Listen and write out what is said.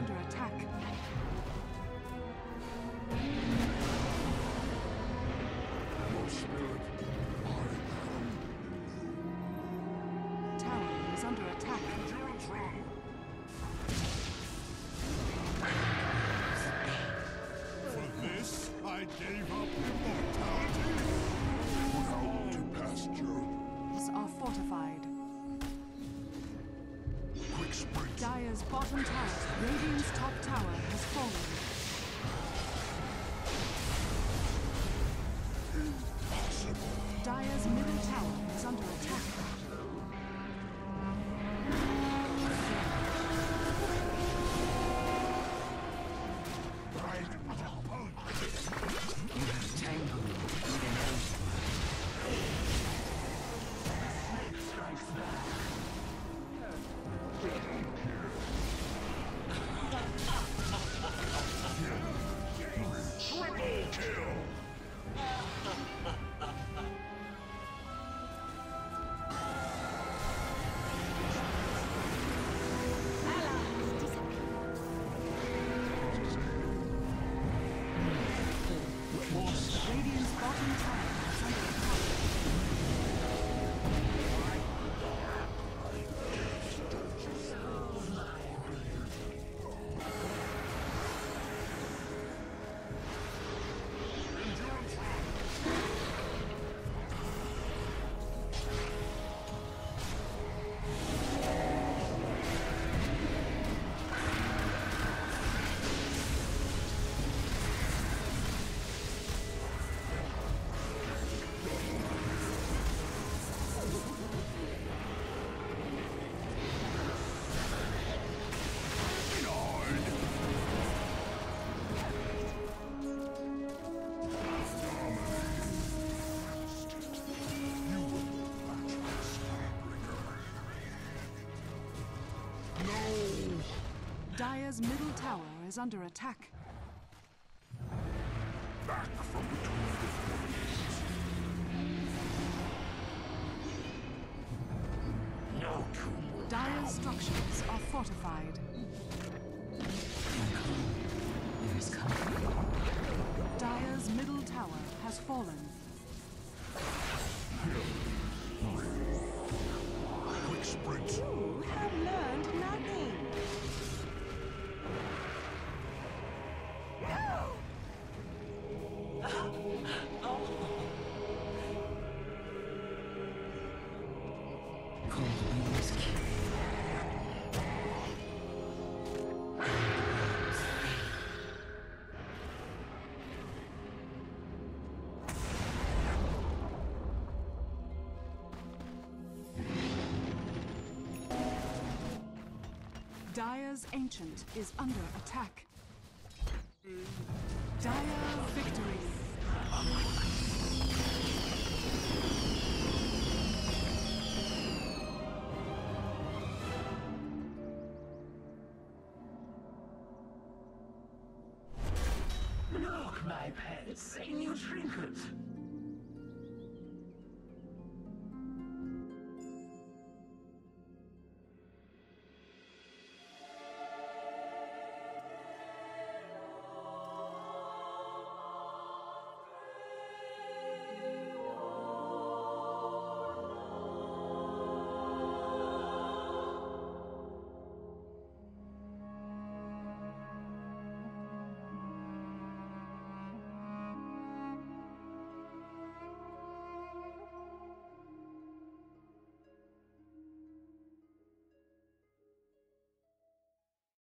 under attack. Your spirit, I am. Tower is under attack. Endurance run. For this, I gave up immortality. Now to pasture. Are fortified. Dire's bottom tower, Radiant's top tower, has fallen. Impossible. Dire's middle tower is under attack. Dire's middle tower is under attack. Back from between the forces. No tomb. Dire's structures are fortified. There is company. Dire's middle tower has fallen. Quick sprint. You have learned nothing. Dire's Ancient is under attack. Dire victory. Look, my pets, a new trinket.